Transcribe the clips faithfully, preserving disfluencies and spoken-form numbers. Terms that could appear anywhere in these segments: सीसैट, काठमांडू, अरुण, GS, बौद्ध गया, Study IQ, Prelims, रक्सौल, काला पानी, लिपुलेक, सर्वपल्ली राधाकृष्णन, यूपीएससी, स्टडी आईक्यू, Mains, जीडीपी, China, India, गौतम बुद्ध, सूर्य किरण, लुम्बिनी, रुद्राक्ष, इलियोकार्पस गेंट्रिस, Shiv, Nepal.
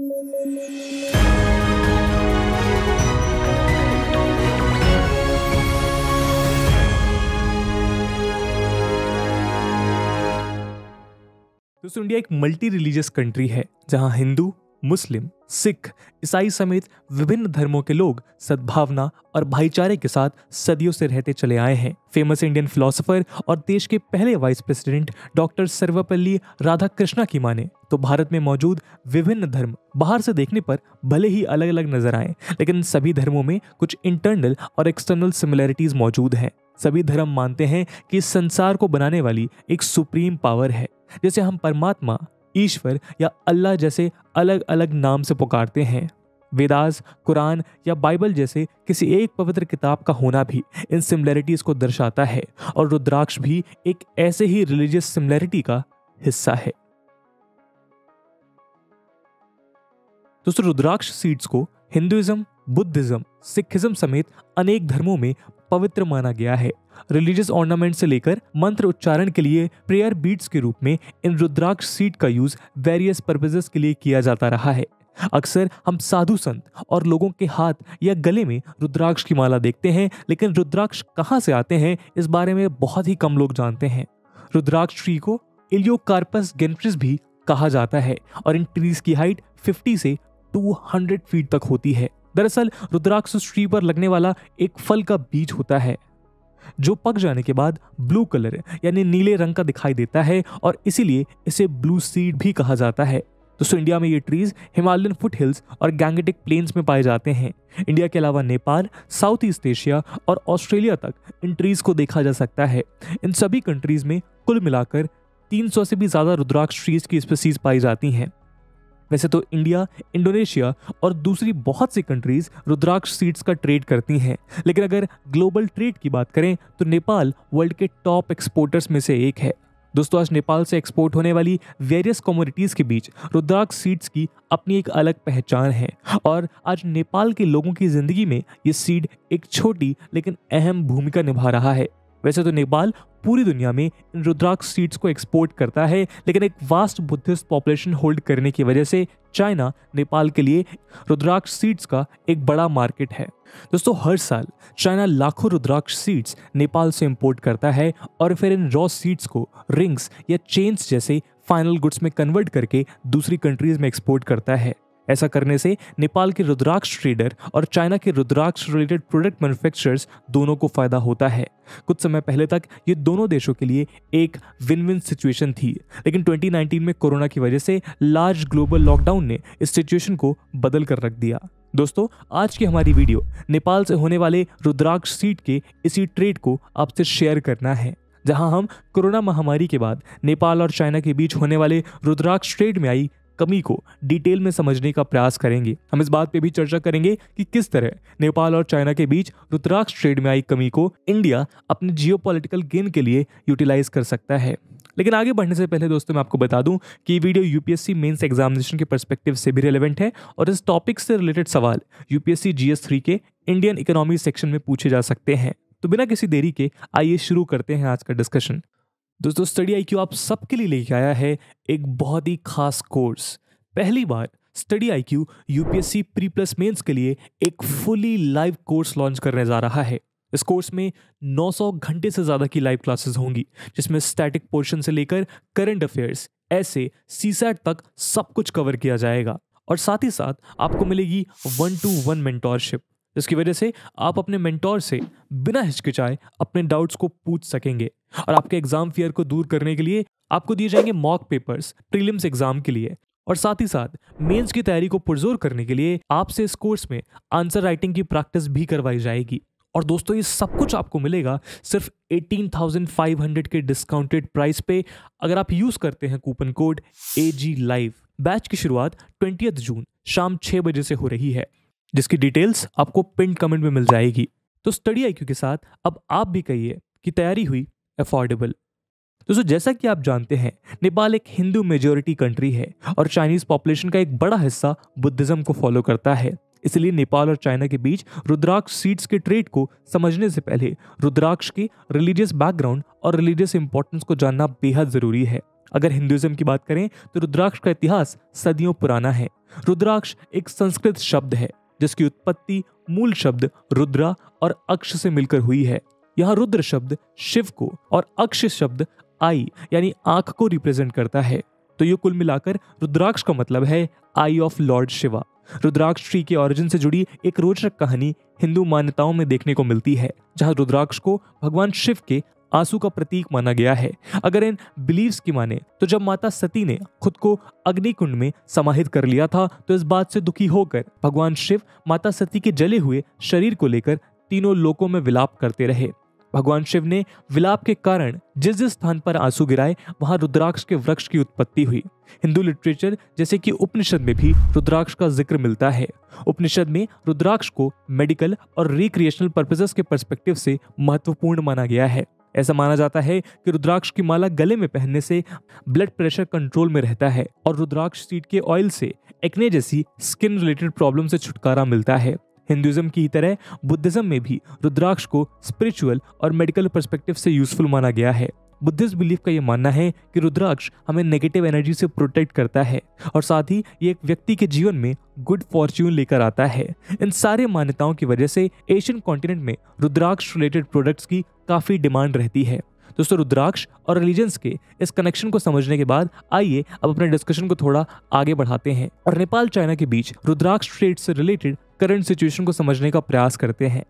दोस्तों, इंडिया एक multi religious country है जहां हिंदू, मुस्लिम, सिख, ईसाई समेत विभिन्न धर्मों के लोग सद्भावना और भाईचारे के साथ सदियों से रहते चले आए हैं। फेमस इंडियन फिलोसोफर और देश के पहले vice president doctor सर्वपल्ली राधाकृष्णन की माने तो भारत में मौजूद विभिन्न धर्म बाहर से देखने पर भले ही अलग अलग नजर आए, लेकिन सभी धर्मों में कुछ इंटरनल और एक्सटर्नल सिमिलैरिटीज मौजूद हैं। सभी धर्म मानते हैं कि संसार को बनाने वाली एक सुप्रीम पावर है, जैसे हम परमात्मा, ईश्वर या अल्लाह जैसे अलग अलग नाम से पुकारते हैं। वेदास, कुरान या बाइबल जैसे किसी एक पवित्र किताब का होना भी इन सिमिलैरिटीज को दर्शाता है, और रुद्राक्ष भी एक ऐसे ही रिलीजियस सिमिलैरिटी का हिस्सा है। दोस्तों, रुद्राक्ष सीड्स को हिंदुइज्म, बुद्धिज्म, सिखिज्म समेत अनेक धर्मों में पवित्र माना गया है। रिलीजियस ऑर्नामेंट से लेकर मंत्र उच्चारण के लिए प्रेयर बीट्स के रूप में इन रुद्राक्ष सीड का यूज वेरियस पर्पसेस के लिए किया जाता रहा है। अक्सर हम साधु संत और लोगों के हाथ या गले में रुद्राक्ष की माला देखते हैं, लेकिन रुद्राक्ष कहाँ से आते हैं इस बारे में बहुत ही कम लोग जानते हैं। रुद्राक्ष ट्री को इलियोकार्पस गेंट्रिस भी कहा जाता है, और इन ट्रीज की हाइट फिफ्टी से टू हंड्रेड फीट तक होती है। दरअसल रुद्राक्ष ट्री पर लगने वाला एक फल का बीज होता है जो पक जाने के बाद ब्लू कलर यानी नीले रंग का दिखाई देता है, और इसीलिए इसे ब्लू सीड भी कहा जाता है। दोस्तों, इंडिया में ये ट्रीज हिमालयन फुट हिल्स और गैंगेटिक प्लेन्स में पाए जाते हैं। इंडिया के अलावा नेपाल, साउथ ईस्ट एशिया और ऑस्ट्रेलिया तक इन ट्रीज को देखा जा सकता है। इन सभी कंट्रीज में कुल मिलाकर तीन सौ से भी ज्यादा रुद्राक्ष ट्रीज की स्पीसीज पाई जाती हैं। वैसे तो इंडिया, इंडोनेशिया और दूसरी बहुत सी कंट्रीज रुद्राक्ष सीड्स का ट्रेड करती हैं, लेकिन अगर ग्लोबल ट्रेड की बात करें तो नेपाल वर्ल्ड के टॉप एक्सपोर्टर्स में से एक है। दोस्तों, आज नेपाल से एक्सपोर्ट होने वाली वेरियस कमोडिटीज़ के बीच रुद्राक्ष सीड्स की अपनी एक अलग पहचान है, और आज नेपाल के लोगों की जिंदगी में ये सीड एक छोटी लेकिन अहम भूमिका निभा रहा है। वैसे तो नेपाल पूरी दुनिया में इन रुद्राक्ष सीड्स को एक्सपोर्ट करता है, लेकिन एक वास्ट बुद्धिस्ट पॉपुलेशन होल्ड करने की वजह से चाइना नेपाल के लिए रुद्राक्ष सीड्स का एक बड़ा मार्केट है। दोस्तों, हर साल चाइना लाखों रुद्राक्ष सीड्स नेपाल से इंपोर्ट करता है, और फिर इन रॉ सीड्स को रिंग्स या चेन्स जैसे फाइनल गुड्स में कन्वर्ट करके दूसरी कंट्रीज में एक्सपोर्ट करता है। ऐसा करने से नेपाल के रुद्राक्ष ट्रेडर और चाइना के रुद्राक्ष रिलेटेड प्रोडक्ट मैन्युफैक्चरर्स दोनों को फायदा होता है। कुछ समय पहले तक ये दोनों देशों के लिए एक विन विन सिचुएशन थी, लेकिन ट्वेंटी नाइनटीन में कोरोना की वजह से लार्ज ग्लोबल लॉकडाउन ने इस सिचुएशन को बदल कर रख दिया। दोस्तों, आज की हमारी वीडियो नेपाल से होने वाले रुद्राक्ष सीड के इसी ट्रेड को आपसे शेयर करना है, जहाँ हम कोरोना महामारी के बाद नेपाल और चाइना के बीच होने वाले रुद्राक्ष ट्रेड में आई कमी को डिटेल में समझने का प्रयास करेंगे। हम इस बात पे भी चर्चा करेंगे कि किस तरह नेपाल और चाइना के बीच रुद्राक्ष ट्रेड में आई कमी को इंडिया अपने जियोपॉलिटिकल गेन के लिए यूटिलाइज कर सकता है। लेकिन आगे बढ़ने से पहले दोस्तों, मैं आपको बता दूं कि ये वीडियो यूपीएससी मेंस एग्जामिनेशन के पर्सपेक्टिव से भी रिलेवेंट है, और इस टॉपिक से रिलेटेड सवाल यूपीएससी जीएस थ्री के इंडियन इकोनॉमी सेक्शन में पूछे जा सकते हैं। तो बिना किसी देरी के आइए शुरू करते हैं आज का डिस्कशन। दोस्तों, स्टडी आई क्यू आप सबके लिए लेके आया है एक बहुत ही खास कोर्स। पहली बार study I Q यूपीएससी pre plus mains के लिए एक फुली लाइव कोर्स लॉन्च करने जा रहा है। इस कोर्स में नौ सौ घंटे से ज़्यादा की लाइव क्लासेस होंगी, जिसमें स्टैटिक पोर्शन से लेकर करंट अफेयर्स, ऐसे सीसैट तक सब कुछ कवर किया जाएगा, और साथ ही साथ आपको मिलेगी वन टू वन मेंटोरशिप, जिसकी वजह से आप अपने मेंटोर से बिना हिचकिचाए अपने डाउट्स को पूछ सकेंगे। और आपके एग्जाम फियर को दूर करने के लिए आपको दिए जाएंगे मॉक पेपर्स प्रीलिम्स एग्जाम के लिए, और साथ ही साथ मेंस की तैयारी को पुरजोर करने के लिए आपसे इस कोर्स में आंसर राइटिंग की प्रैक्टिस भी करवाई जाएगी। और दोस्तों, ये सब कुछ आपको मिलेगा सिर्फ अठारह हज़ार पाँच सौ के डिस्काउंटेड प्राइस पे, अगर आप यूज करते हैं coupon code AG live. Batch की शुरुआत ट्वेंटियथ जून शाम छह बजे से हो रही है, जिसकी डिटेल्स आपको पिन कमेंट में मिल जाएगी। तो स्टडी आईक्यू के साथ अब आप भी कहिए कि तैयारी हुई अफोर्डेबल। दोस्तों, जैसा कि आप जानते हैं, नेपाल एक हिंदू मेजॉरिटी कंट्री है, और चाइनीज पॉपुलेशन का एक बड़ा हिस्सा बुद्धिज्म को फॉलो करता है। इसलिए नेपाल और चाइना के बीच रुद्राक्ष सीड्स के ट्रेड को समझने से पहले रुद्राक्ष के रिलीजियस बैकग्राउंड और रिलीजियस इंपॉर्टेंस को जानना बेहद जरूरी है। अगर हिंदुइज्म की बात करें तो रुद्राक्ष का इतिहास सदियों पुराना है। रुद्राक्ष एक संस्कृत शब्द है जिसकी उत्पत्ति मूल शब्द रुद्रा और अक्ष से मिलकर हुई है। यहाँ रुद्र शब्द शिव को और अक्ष शब्द आई यानी आंख को रिप्रेजेंट करता है। तो ये कुल मिलाकर रुद्राक्ष का मतलब है eye of Lord Shiva. रुद्राक्ष tree के ऑरिजिन से जुड़ी एक रोचक कहानी हिंदू मान्यताओं में देखने को मिलती है, जहां रुद्राक्ष को भगवान शिव के आंसू का प्रतीक माना गया है। अगर इन बिलीव्स की माने तो जब माता सती ने खुद को अग्निकुंड में समाहित कर लिया था तो इस बात से दुखी होकर भगवान शिव माता सती के जले हुए शरीर को लेकर तीनों लोकों में विलाप करते रहे। भगवान शिव ने विलाप के कारण जिस जिस स्थान पर आंसू गिराए वहां रुद्राक्ष के वृक्ष की उत्पत्ति हुई। हिंदू लिटरेचर जैसे कि उपनिषद में भी रुद्राक्ष का जिक्र मिलता है। उपनिषद में रुद्राक्ष को मेडिकल और रिक्रिएशनल पर्पसेस के पर्सपेक्टिव से महत्वपूर्ण माना गया है। ऐसा माना जाता है कि रुद्राक्ष की माला गले में पहनने से ब्लड प्रेशर कंट्रोल में रहता है और रुद्राक्ष सीड के ऑयल से एक्ने जैसी स्किन रिलेटेड प्रॉब्लम से छुटकारा मिलता है। हिंदुइज्म की ही तरह बुद्धिज्म में भी रुद्राक्ष को स्पिरिचुअल और मेडिकल पर्सपेक्टिव से यूजफुल माना गया है। बुद्धिस्ट बिलीफ का ये मानना है कि रुद्राक्ष हमें नेगेटिव एनर्जी से प्रोटेक्ट करता है और साथ ही ये एक व्यक्ति के जीवन में गुड फॉर्च्यून लेकर आता है। इन सारे मान्यताओं की वजह से एशियन कॉन्टिनेंट में रुद्राक्ष रिलेटेड प्रोडक्ट्स की काफ़ी डिमांड रहती है। दोस्तों, रुद्राक्ष और रिलीजन्स के इस कनेक्शन को समझने के बाद आइए अब अपने डिस्कशन को थोड़ा आगे बढ़ाते हैं और नेपाल चाइना के बीच रुद्राक्ष ट्रेड से रिलेटेड करंट सिचुएशन को समझने का प्रयास करते हैं।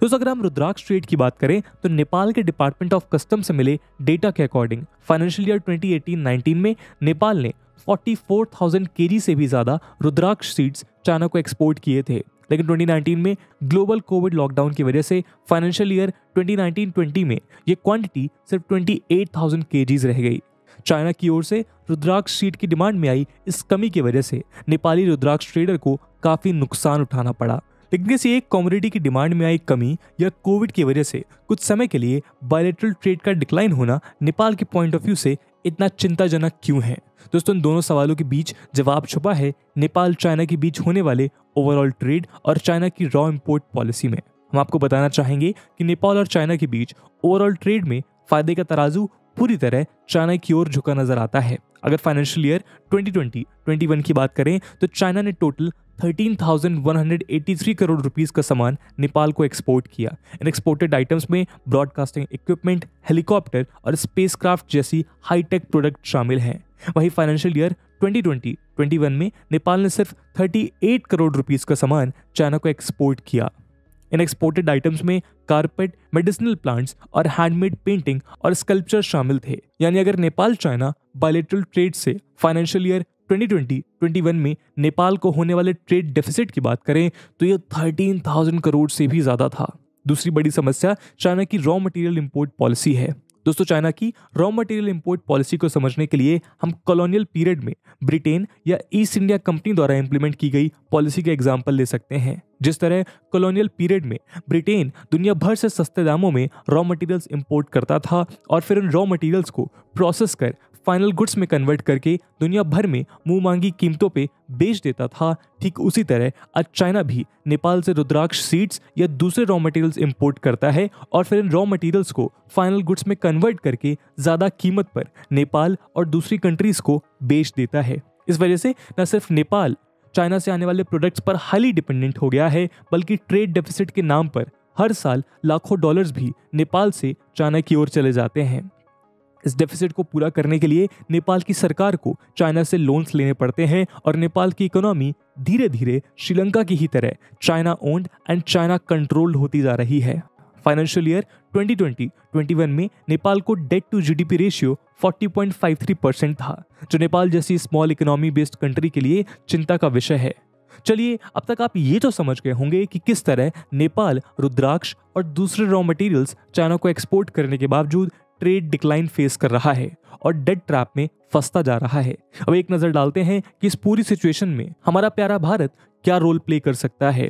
दोस्तों, अगर हम रुद्राक्ष ट्रेड की बात करें तो नेपाल के डिपार्टमेंट ऑफ कस्टम से मिले डेटा के according financial year twenty eighteen nineteen में नेपाल ने चौवालीस हज़ार केजी से भी ज्यादा रुद्राक्ष सीड्स चाइना को एक्सपोर्ट किए थे। लेकिन ट्वेंटी नाइनटीन में ग्लोबल कोविड लॉकडाउन की वजह से financial year twenty nineteen twenty में ये क्वांटिटी सिर्फ अट्ठाईस हज़ार केजीज रह गई। चाइना की ओर से रुद्राक्ष सीड की डिमांड में आई इस कमी की वजह से नेपाली रुद्राक्ष ट्रेडर को काफी नुकसान उठाना पड़ा। लेकिन किसी एक कमोडिटी की डिमांड में आई कमी या कोविड की वजह से कुछ समय के लिए बायलैटरल ट्रेड का डिक्लाइन होना नेपाल के पॉइंट ऑफ व्यू से इतना चिंताजनक क्यों है? दोस्तों, इन दोनों सवालों के बीच जवाब छुपा है नेपाल चाइना के बीच होने वाले ओवरऑल ट्रेड और चाइना की रॉ इम्पोर्ट पॉलिसी में। हम आपको बताना चाहेंगे कि नेपाल और चाइना के बीच ओवरऑल ट्रेड में फायदे का तराजू पूरी तरह चाइना की ओर झुका नजर आता है। अगर financial year twenty twenty twenty one की बात करें तो चाइना ने टोटल तेरह हज़ार एक सौ तिरासी करोड़ रुपीस का सामान नेपाल को एक्सपोर्ट किया। इन एक्सपोर्टेड आइटम्स में ब्रॉडकास्टिंग इक्विपमेंट, हेलीकॉप्टर और स्पेसक्राफ्ट जैसी हाईटेक प्रोडक्ट शामिल हैं। वहीं financial year twenty twenty twenty one में नेपाल ने सिर्फ अड़तीस करोड़ रुपीस का सामान चाइना को एक्सपोर्ट किया। इन एक्सपोर्टेड आइटम्स में कारपेट, मेडिसिनल प्लांट्स और हैंडमेड पेंटिंग और स्कल्पचर शामिल थे। यानी अगर नेपाल चाइना बायलैटरल ट्रेड से financial year twenty twenty twenty one में नेपाल को होने वाले ट्रेड डेफिसिट की बात करें तो ये तेरह हज़ार करोड़ से भी ज़्यादा था। दूसरी बड़ी समस्या चाइना की रॉ मटेरियल इम्पोर्ट पॉलिसी है। दोस्तों, चाइना की रॉ मटेरियल इम्पोर्ट पॉलिसी को समझने के लिए हम कॉलोनियल पीरियड में ब्रिटेन या ईस्ट इंडिया कंपनी द्वारा इम्प्लीमेंट की गई पॉलिसी का एग्जाम्पल ले सकते हैं। जिस तरह कॉलोनियल पीरियड में ब्रिटेन दुनिया भर से सस्ते दामों में रॉ मटेरियल्स इम्पोर्ट करता था और फिर उन रॉ मटेरियल्स को प्रोसेस कर फाइनल गुड्स में कन्वर्ट करके दुनिया भर में मुंह मांगी कीमतों पे बेच देता था, ठीक उसी तरह आज चाइना भी नेपाल से रुद्राक्ष सीड्स या दूसरे रॉ मटेरियल्स इंपोर्ट करता है और फिर इन रॉ मटेरियल्स को फाइनल गुड्स में कन्वर्ट करके ज़्यादा कीमत पर नेपाल और दूसरी कंट्रीज़ को बेच देता है। इस वजह से न सिर्फ नेपाल चाइना से आने वाले प्रोडक्ट्स पर हाईली डिपेंडेंट हो गया है, बल्कि ट्रेड डेफिसिट के नाम पर हर साल लाखों डॉलर्स भी नेपाल से चाइना की ओर चले जाते हैं। इस डेफिसिट को पूरा करने के लिए नेपाल की सरकार को चाइना से लोन्स लेने पड़ते हैं और नेपाल की इकोनॉमी धीरे धीरे श्रीलंका की ही तरह China owned and China controlled होती जा रही है। Financial year twenty twenty twenty one में नेपाल को डेट टू जीडीपी रेशियो चालीस पॉइंट तिरेपन परसेंट था, जो नेपाल जैसी स्मॉल इकोनॉमी बेस्ड कंट्री के लिए चिंता का विषय है। चलिए, अब तक आप ये तो समझ गए होंगे कि किस तरह नेपाल रुद्राक्ष और दूसरे रॉ मटेरियल्स चाइना को एक्सपोर्ट करने के बावजूद ट्रेड डिक्लाइन फेस कर रहा है और डेट ट्रैप में फंसता जा रहा है। अब एक नज़र डालते हैं कि इस पूरी सिचुएशन में हमारा प्यारा भारत क्या रोल प्ले कर सकता है।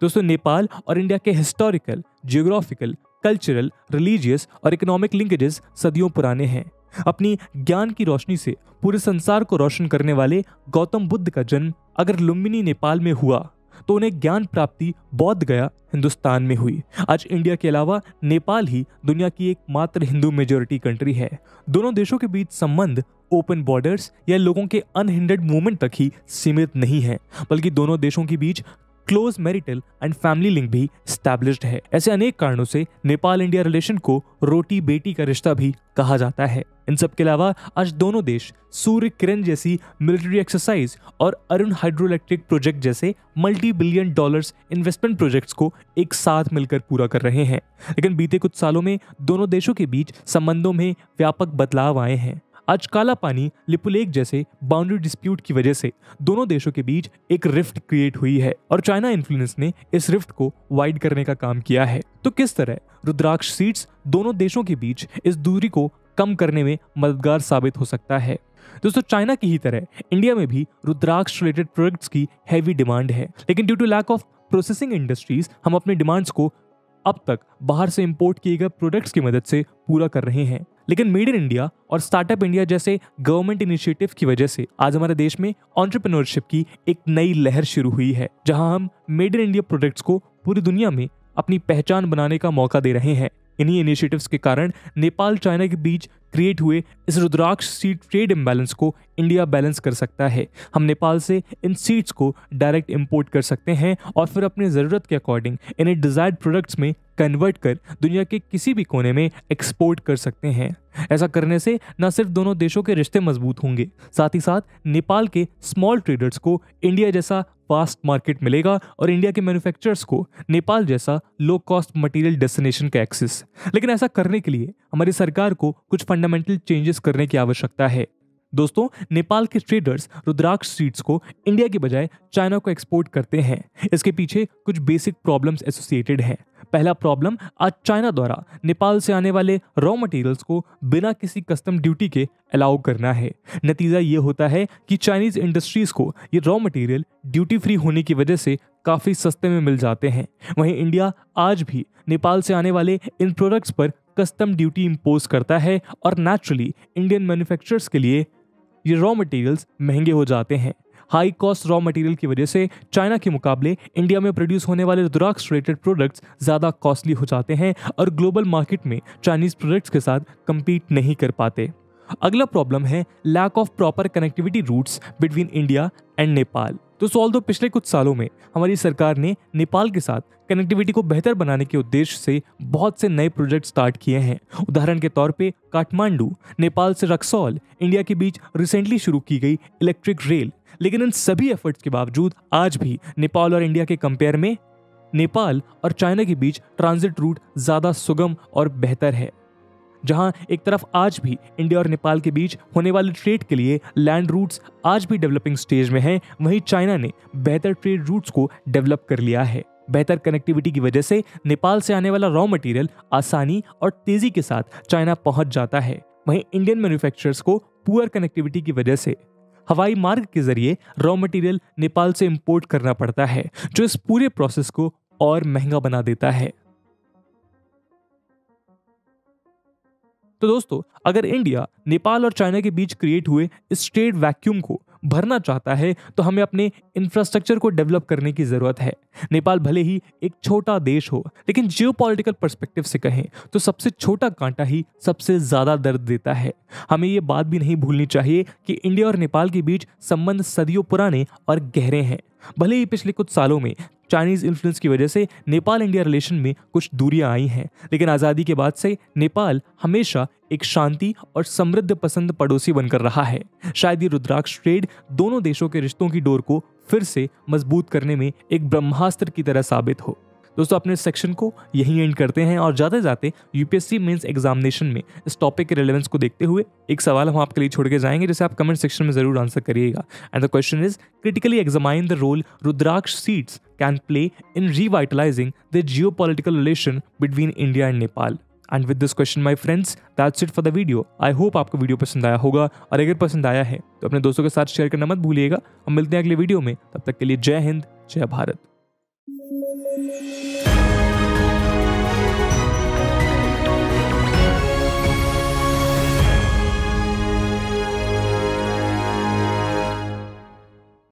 दोस्तों, नेपाल और इंडिया के हिस्टोरिकल, जियोग्राफिकल, कल्चरल, रिलीजियस और इकोनॉमिक लिंकेजेस सदियों पुराने हैं। अपनी ज्ञान की रोशनी से पूरे संसार को रोशन करने वाले गौतम बुद्ध का जन्म अगर लुम्बिनी नेपाल में हुआ तो उन्हें ज्ञान प्राप्ति बौद्ध गया हिंदुस्तान में हुई। आज इंडिया के अलावा नेपाल ही दुनिया की एकमात्र हिंदू मेजोरिटी कंट्री है। दोनों देशों के बीच संबंध ओपन बॉर्डर्स या लोगों के अनहिंडर्ड मूवमेंट तक ही सीमित नहीं है, बल्कि दोनों देशों के बीच close marital and family link भी एस्टैब्लिश्ड है। ऐसे अनेक कारणों से नेपाल इंडिया रिलेशन को रोटी बेटी का रिश्ता भी कहा जाता है। इन सब के अलावा आज दोनों देश सूर्य किरण जैसी मिलिट्री एक्सरसाइज और अरुण हाइड्रो इलेक्ट्रिक प्रोजेक्ट जैसे multi billion dollars investment projects को एक साथ मिलकर पूरा कर रहे हैं। लेकिन बीते कुछ सालों में दोनों देशों के बीच संबंधों में व्यापक बदलाव आए हैं। आज काला पानी, लिपुलेक जैसे बाउंड्री डिस्प्यूट की वजह से दोनों देशों के बीच एक रिफ्ट क्रिएट हुई है और चाइना इन्फ्लुएंस ने इस रिफ्ट को वाइड करने का काम किया है। तो किस तरह रुद्राक्ष सीट्स दोनों देशों के बीच इस दूरी को कम करने में मददगार साबित हो सकता है? दोस्तों, चाइना की ही तरह इंडिया में भी रुद्राक्ष रिलेटेड प्रोडक्ट्स की हैवी डिमांड है, लेकिन due to lack of processing industries हम अपने डिमांड्स को अब तक बाहर से इंपोर्ट किए गए प्रोडक्ट्स की मदद से पूरा कर रहे हैं। लेकिन मेड इन इंडिया और स्टार्टअप इंडिया जैसे गवर्नमेंट इनिशिएटिव की वजह से आज हमारे देश में एंटरप्रेन्योरशिप की एक नई लहर शुरू हुई है, जहां हम मेड इन इंडिया प्रोडक्ट्स को पूरी दुनिया में अपनी पहचान बनाने का मौका दे रहे हैं। इन्हीं इनिशिएटिव्स के कारण नेपाल चाइना के बीच क्रिएट हुए इस रुद्राक्ष सीट ट्रेड इम्बैलेंस को इंडिया बैलेंस कर सकता है। हम नेपाल से इन सीड्स को डायरेक्ट इंपोर्ट कर सकते हैं और फिर अपनी ज़रूरत के अकॉर्डिंग इन्हें डिजायर्ड प्रोडक्ट्स में कन्वर्ट कर दुनिया के किसी भी कोने में एक्सपोर्ट कर सकते हैं। ऐसा करने से न सिर्फ दोनों देशों के रिश्ते मजबूत होंगे, साथ ही साथ नेपाल के स्मॉल ट्रेडर्स को इंडिया जैसा वास्ट मार्केट मिलेगा और इंडिया के मैन्युफैक्चरर्स को नेपाल जैसा लो कॉस्ट मटेरियल डेस्टिनेशन का एक्सेस। लेकिन ऐसा करने के लिए हमारी सरकार को कुछ फंडामेंटल चेंजेस करने की आवश्यकता है। दोस्तों, नेपाल के ट्रेडर्स रुद्राक्ष सीड्स को इंडिया के बजाय चाइना को एक्सपोर्ट करते हैं। इसके पीछे कुछ बेसिक प्रॉब्लम्स एसोसिएटेड हैं। पहला प्रॉब्लम, आज चाइना द्वारा नेपाल से आने वाले रॉ मटेरियल्स को बिना किसी कस्टम ड्यूटी के अलाउ करना है। नतीजा ये होता है कि चाइनीज इंडस्ट्रीज को ये रॉ मटेरियल ड्यूटी फ्री होने की वजह से काफ़ी सस्ते में मिल जाते हैं। वहीं इंडिया आज भी नेपाल से आने वाले इन प्रोडक्ट्स पर कस्टम ड्यूटी इम्पोज करता है और नेचुरली इंडियन मैन्युफैक्चरर्स के लिए ये रॉ मटेरियल्स महंगे हो जाते हैं। हाई कॉस्ट रॉ मटेरियल की वजह से चाइना के मुकाबले इंडिया में प्रोड्यूस होने वाले रुद्राक्ष रेटेड प्रोडक्ट्स ज़्यादा कॉस्टली हो जाते हैं और ग्लोबल मार्केट में चाइनीज़ प्रोडक्ट्स के साथ कम्पीट नहीं कर पाते। अगला प्रॉब्लम है lack of proper connectivity routes between India and Nepal. तो सो ऑल्दो पिछले कुछ सालों में हमारी सरकार ने नेपाल के साथ कनेक्टिविटी को बेहतर बनाने के उद्देश्य से बहुत से नए प्रोजेक्ट स्टार्ट किए हैं। उदाहरण के तौर पे काठमांडू, नेपाल से रक्सौल, इंडिया के बीच रिसेंटली शुरू की गई इलेक्ट्रिक रेल। लेकिन इन सभी एफर्ट्स के बावजूद आज भी नेपाल और इंडिया के कंपेयर में नेपाल और चाइना के बीच ट्रांजिट रूट ज़्यादा सुगम और बेहतर है। जहां एक तरफ आज भी इंडिया और नेपाल के बीच होने वाले ट्रेड के लिए लैंड रूट्स आज भी डेवलपिंग स्टेज में हैं, वहीं चाइना ने बेहतर ट्रेड रूट्स को डेवलप कर लिया है। बेहतर कनेक्टिविटी की वजह से नेपाल से आने वाला रॉ मटेरियल आसानी और तेजी के साथ चाइना पहुंच जाता है। वहीं इंडियन मैन्युफैक्चरर्स को पुअर कनेक्टिविटी की वजह से हवाई मार्ग के जरिए रॉ मटेरियल नेपाल से इम्पोर्ट करना पड़ता है, जो इस पूरे प्रोसेस को और महंगा बना देता है। तो दोस्तों, अगर इंडिया नेपाल और चाइना के बीच क्रिएट हुए इस ट्रेड वैक्यूम को भरना चाहता है तो हमें अपने इंफ्रास्ट्रक्चर को डेवलप करने की ज़रूरत है। नेपाल भले ही एक छोटा देश हो, लेकिन जियोपॉलिटिकल पर्सपेक्टिव से कहें तो सबसे छोटा कांटा ही सबसे ज़्यादा दर्द देता है। हमें ये बात भी नहीं भूलनी चाहिए कि इंडिया और नेपाल के बीच संबंध सदियों पुराने और गहरे हैं। भले ही पिछले कुछ सालों में चाइनीज इन्फ्लुएंस की वजह से नेपाल इंडिया रिलेशन में कुछ दूरियां आई हैं, लेकिन आज़ादी के बाद से नेपाल हमेशा एक शांति और समृद्ध पसंद पड़ोसी बनकर रहा है। शायद ये रुद्राक्ष ट्रेड दोनों देशों के रिश्तों की डोर को फिर से मजबूत करने में एक ब्रह्मास्त्र की तरह साबित हो। दोस्तों, अपने सेक्शन को यहीं एंड करते हैं और जाते जाते यूपीएससी मेंस एग्जामिनेशन में इस टॉपिक के रिलेवेंस को देखते हुए एक सवाल हम आपके लिए छोड़ के जाएंगे, जिसे आप कमेंट सेक्शन में जरूर आंसर करिएगा। And the question is, critically examine the role रुद्राक्ष seeds can play in revitalising the geopolitical relation between India and Nepal. And with this question my friends, that's it for the video. I hope आपको video पसंद आया होगा और अगर पसंद आया है तो अपने दोस्तों के साथ शेयर करना मत भूलिएगा। हम मिलते हैं अगले वीडियो में, तब तक के लिए जय हिंद, जय भारत।